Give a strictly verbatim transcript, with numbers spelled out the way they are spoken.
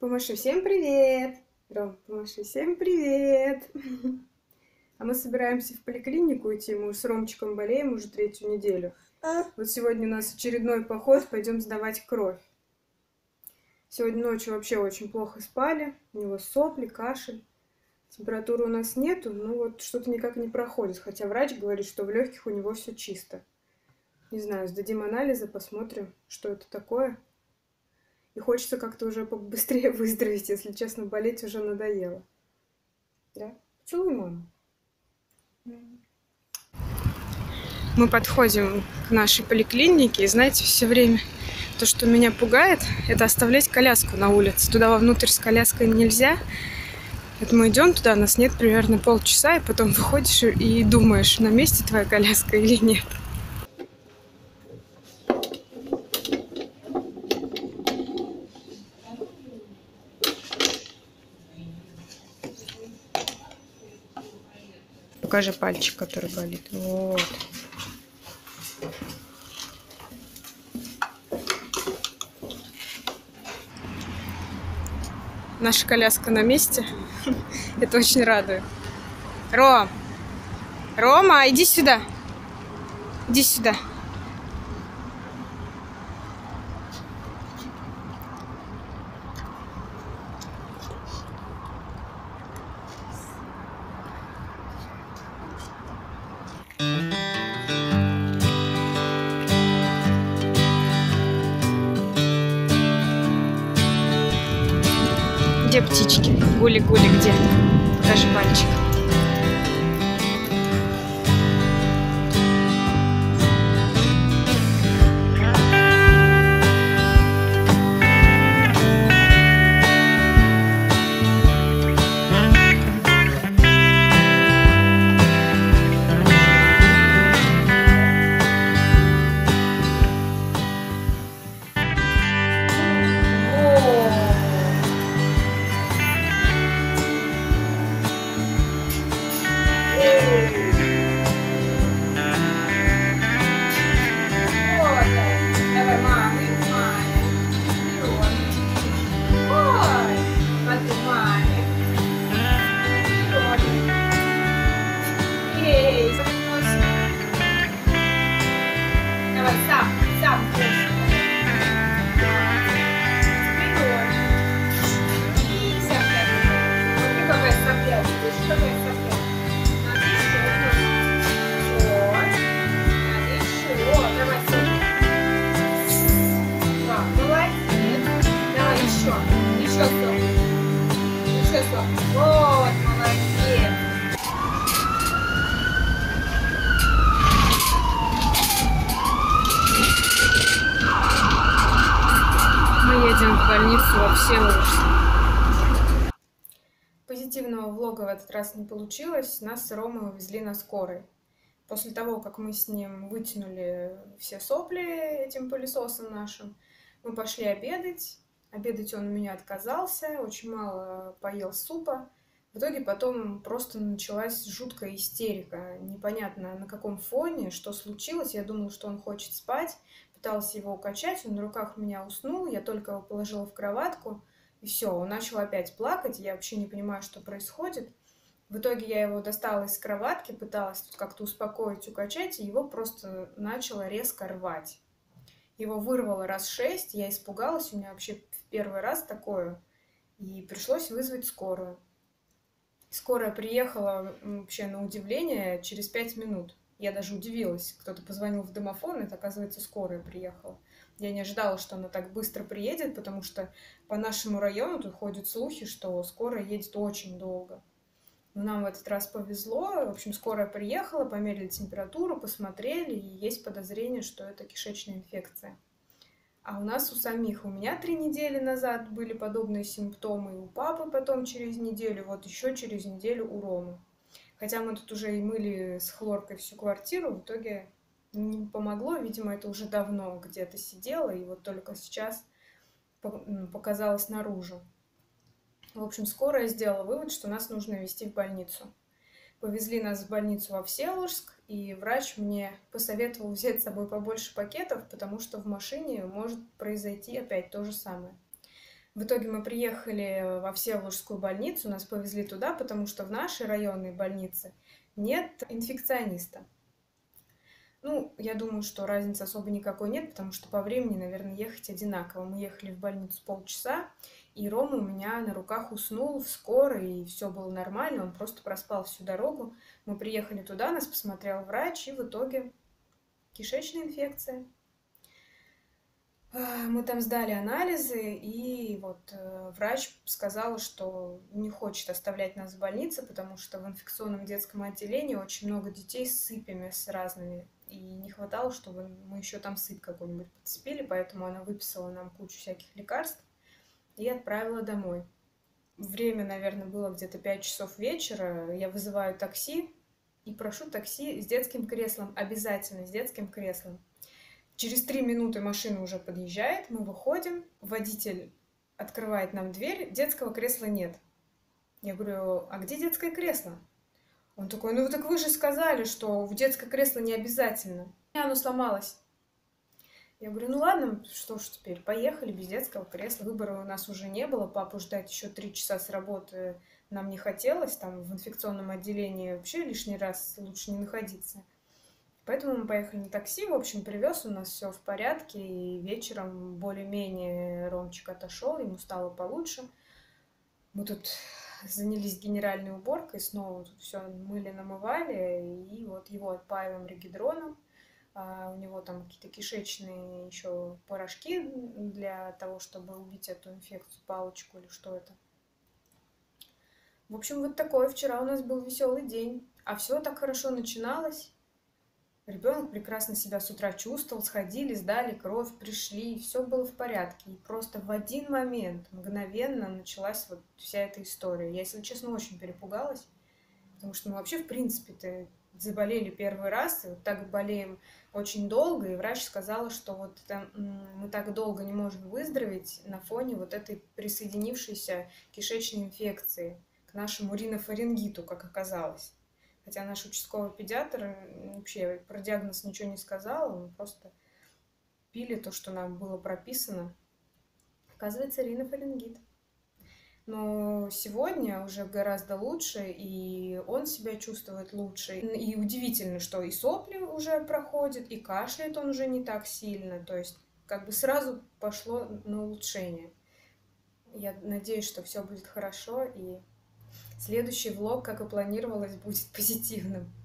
Помаши всем привет! Ром, помаши всем привет! А мы собираемся в поликлинику идти, мы с Ромчиком болеем уже третью неделю. Вот сегодня у нас очередной поход, пойдем сдавать кровь. Сегодня ночью вообще очень плохо спали, у него сопли, кашель. Температуры у нас нету, но вот что-то никак не проходит, хотя врач говорит, что в легких у него все чисто. Не знаю, сдадим анализы, посмотрим, что это такое. И хочется как-то уже побыстрее выздороветь, если честно, болеть уже надоело. Да? Целуй маму. Мы подходим к нашей поликлинике, и знаете, все время то, что меня пугает, это оставлять коляску на улице. Туда вовнутрь с коляской нельзя. Вот мы идем туда, нас нет примерно полчаса, и потом выходишь и думаешь, на месте твоя коляска или нет. Покажи пальчик, который болит. Вот. Наша коляска на месте. Это очень радует. Ром! Рома, иди сюда. Иди сюда. Где птички? Гули-гули, где? Даже пальчик. Позитивного влога в этот раз не получилось. Нас с Ромой увезли на скорой. После того, как мы с ним вытянули все сопли этим пылесосом нашим, мы пошли обедать. Обедать он у меня отказался, очень мало поел супа. В итоге потом просто началась жуткая истерика. Непонятно, на каком фоне, что случилось. Я думала, что он хочет спать. Пыталась его укачать, он на руках меня уснул, я только его положила в кроватку, и все, он начал опять плакать, я вообще не понимаю, что происходит. В итоге я его достала из кроватки, пыталась тут как-то успокоить, укачать, и его просто начало резко рвать. Его вырвало раз шесть, я испугалась, у меня вообще в первый раз такое, и пришлось вызвать скорую. Скорая приехала вообще на удивление через пять минут. Я даже удивилась, кто-то позвонил в домофон, это, оказывается, скорая приехала. Я не ожидала, что она так быстро приедет, потому что по нашему району тут ходят слухи, что скорая едет очень долго. Но нам в этот раз повезло, в общем, скорая приехала, померили температуру, посмотрели, и есть подозрение, что это кишечная инфекция. А у нас у самих, у меня три недели назад были подобные симптомы, и у папы потом через неделю, вот еще через неделю у Ромы. Хотя мы тут уже и мыли с хлоркой всю квартиру, в итоге не помогло. Видимо, это уже давно где-то сидело, и вот только сейчас показалось наружу. В общем, скорая сделала вывод, что нас нужно везти в больницу. Повезли нас в больницу во Всеволожск, и врач мне посоветовал взять с собой побольше пакетов, потому что в машине может произойти опять то же самое. В итоге мы приехали во Всеволожскую больницу, нас повезли туда, потому что в нашей районной больнице нет инфекциониста. Ну, я думаю, что разницы особо никакой нет, потому что по времени, наверное, ехать одинаково. Мы ехали в больницу полчаса, и Рома у меня на руках уснул в скорой, и все было нормально, он просто проспал всю дорогу. Мы приехали туда, нас посмотрел врач, и в итоге кишечная инфекция. Мы там сдали анализы, и вот врач сказала, что не хочет оставлять нас в больнице, потому что в инфекционном детском отделении очень много детей с сыпями, с разными. И не хватало, чтобы мы еще там сыпь какую-нибудь подцепили, поэтому она выписала нам кучу всяких лекарств и отправила домой. Время, наверное, было где-то пять часов вечера. Я вызываю такси и прошу такси с детским креслом, обязательно с детским креслом. Через три минуты машина уже подъезжает, мы выходим, водитель открывает нам дверь, детского кресла нет. Я говорю, а где детское кресло? Он такой, ну так вы же сказали, что в детское кресло не обязательно. И оно сломалось. Я говорю, ну ладно, что ж теперь, поехали без детского кресла. Выбора у нас уже не было, папу ждать еще три часа с работы нам не хотелось. Там в инфекционном отделении вообще лишний раз лучше не находиться. Поэтому мы поехали на такси, в общем, привез, у нас все в порядке, и вечером более-менее Ромчик отошел, ему стало получше. Мы тут занялись генеральной уборкой, снова тут все мыли, намывали, и вот его отпаиваем регидроном. А у него там какие-то кишечные еще порошки для того, чтобы убить эту инфекцию, палочку или что это. В общем, вот такой вчера у нас был веселый день, а все так хорошо начиналось. Ребенок прекрасно себя с утра чувствовал, сходили, сдали кровь, пришли, все было в порядке. И просто в один момент, мгновенно началась вот вся эта история. Я, если честно, очень перепугалась, потому что мы вообще, в принципе-то, заболели первый раз, и вот так болеем очень долго, и врач сказала, что вот это, мы так долго не можем выздороветь на фоне вот этой присоединившейся кишечной инфекции к нашему ринофарингиту, как оказалось. Хотя наш участковый педиатр вообще про диагноз ничего не сказал, мы просто пили то, что нам было прописано. Оказывается, ринофарингит. Но сегодня уже гораздо лучше, и он себя чувствует лучше. И удивительно, что и сопли уже проходят, и кашляет он уже не так сильно. То есть как бы сразу пошло на улучшение. Я надеюсь, что все будет хорошо, и... Следующий влог, как и планировалось, будет позитивным.